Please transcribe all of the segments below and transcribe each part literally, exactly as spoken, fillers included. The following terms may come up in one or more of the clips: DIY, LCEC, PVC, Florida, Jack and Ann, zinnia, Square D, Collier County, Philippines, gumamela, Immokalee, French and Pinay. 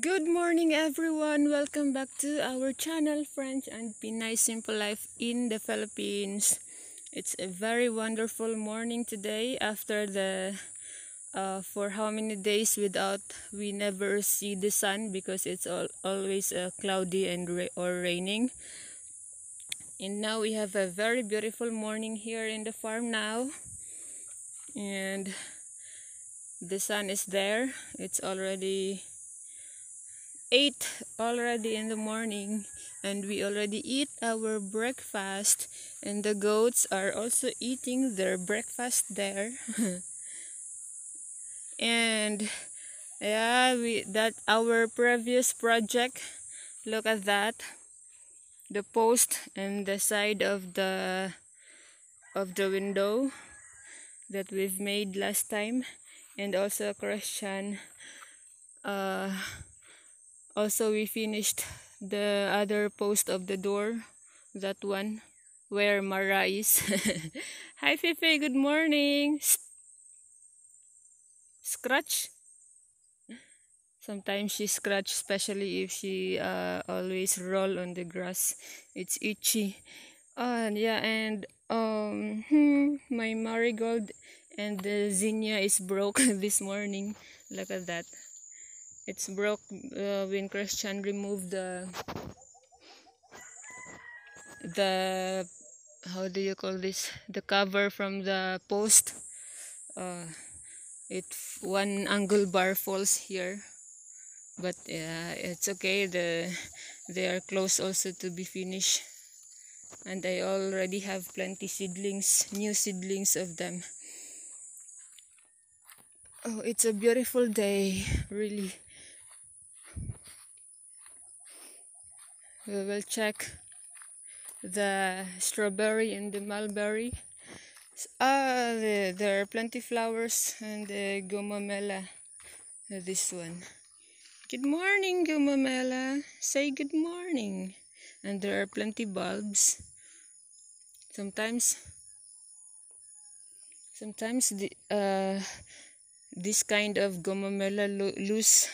Good morning everyone! Welcome back to our channel, French and Pinay Simple Life in the Philippines. It's a very wonderful morning today after the uh, for how many days without we never see the sun because it's all, always uh, cloudy and ra or raining. And now we have a very beautiful morning here in the farm now. And the sun is there. It's already eight already in the morning, and we already eat our breakfast, and the goats are also eating their breakfast there. And yeah, we that our previous project, look at that, the post and the side of the of the window that we've made last time, and also Christian uh also, we finished the other post of the door, that one where Mara is. Hi, Fefe. Good morning. Scratch. Sometimes she scratches, especially if she uh, always roll on the grass. It's itchy. Uh, yeah, and um, hmm, my marigold and the zinnia is broke this morning. Look at that. It's broke uh, when Christian removed the the how do you call this the cover from the post. Uh, it one angle bar falls here, but yeah, it's okay. The they are close also to be finished, and I already have plenty seedlings, new seedlings of them. Oh, it's a beautiful day, really. We will check the strawberry and the mulberry. Ah, the, there are plenty flowers, and the gumamela, this one. Good morning, gumamela. Say good morning. And there are plenty bulbs. Sometimes, sometimes the uh, this kind of gumamela lo lose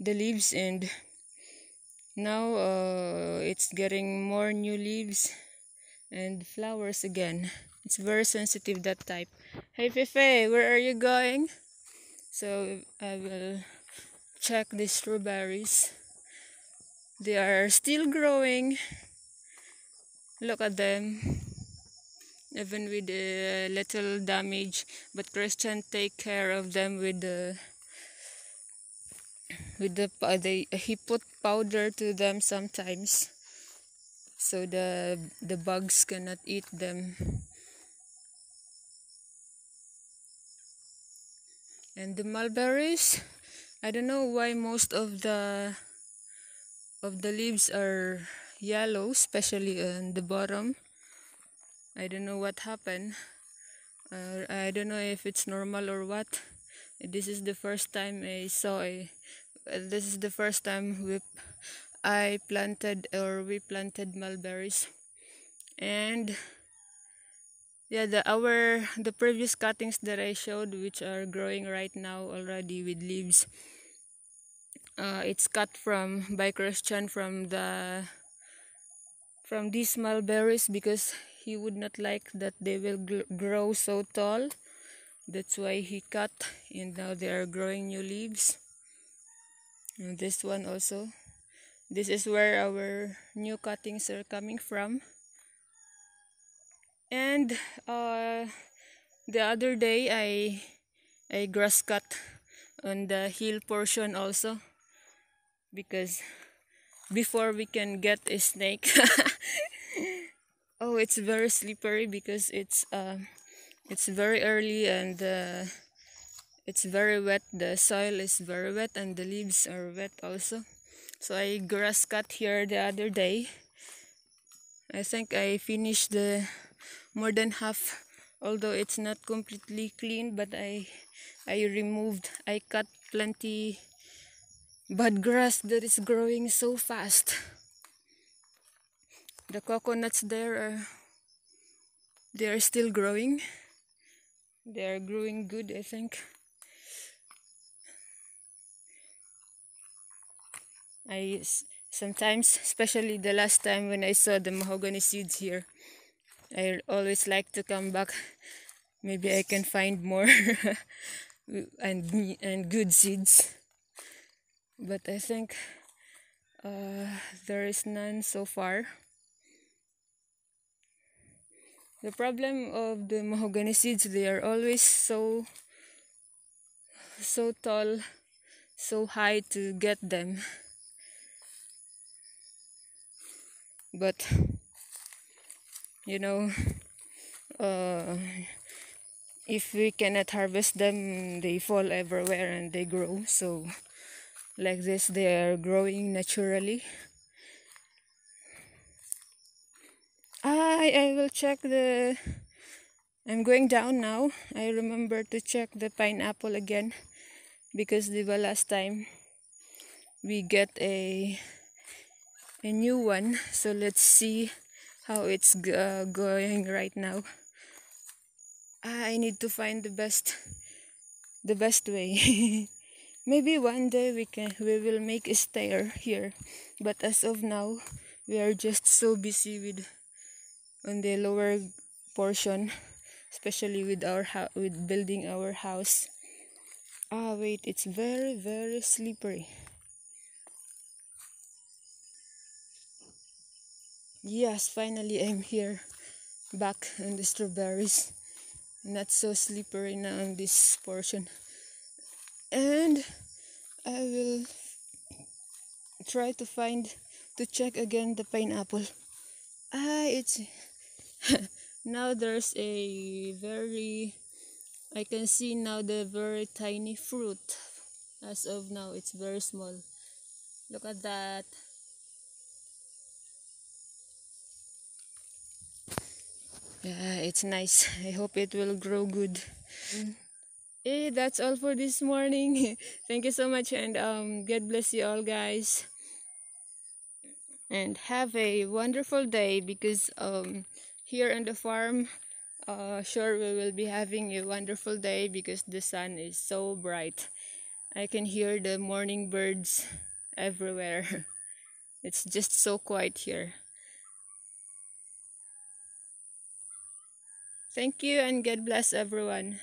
the leaves, and now uh, it's getting more new leaves and flowers again. It's very sensitive, that type. Hey Fefe, where are you going? So I will check the strawberries. They are still growing. Look at them. Even with uh, little damage, but Christian take care of them with the uh, with the uh, they he put powder to them sometimes, so the the bugs cannot eat them. And the mulberries, I don't know why most of the of the leaves are yellow, especially on the bottom. I don't know what happened. uh, I don't know if it's normal or what. This is the first time I saw a This is the first time we, I planted or we planted mulberries, and yeah, the our the previous cuttings that I showed, which are growing right now already with leaves. Uh, it's cut from by Christian from the from these mulberries because he would not like that they will grow so tall. That's why he cut, and now they are growing new leaves. And this one also. This is where our new cuttings are coming from. And uh, the other day I I grass cut on the hill portion also, because before we can get a snake. Oh, it's very slippery because it's uh, it's very early, and Uh, it's very wet. The soil is very wet, and the leaves are wet also. So I grass cut here the other day. I think I finished the more than half, although it's not completely clean, but I I removed, I cut plenty bad grass that is growing so fast. The coconuts there are they are still growing. They are growing good, I think. I sometimes, especially the last time when I saw the mahogany seeds here, I always like to come back. Maybe I can find more and and good seeds. But I think uh, there is none so far. The problem of the mahogany seeds, they are always so so tall, so high to get them. But you know, uh, if we cannot harvest them, they fall everywhere and they grow. So like this, they are growing naturally. I, I will check the... I'm going down now. I remember to check the pineapple again, because the last time we get a a new one. So let's see how it's uh, going right now. I need to find the best the best way. Maybe one day we can we will make a stair here, but as of now we are just so busy with on the lower portion, especially with our with building our house. Ah, wait, it's very very slippery. Yes, finally I'm here, back on the strawberries. Not so slippery now on this portion. And I will try to find, to check again the pineapple. Ah, it's... Now there's a very... I can see now the very tiny fruit. As of now, it's very small. Look at that. Yeah, it's nice. I hope it will grow good. Mm. Hey, that's all for this morning. Thank you so much, and um, God bless you all, guys. And have a wonderful day, because um, here on the farm, uh, sure we will be having a wonderful day because the sun is so bright. I can hear the morning birds everywhere. It's just so quiet here. Thank you, and God bless everyone.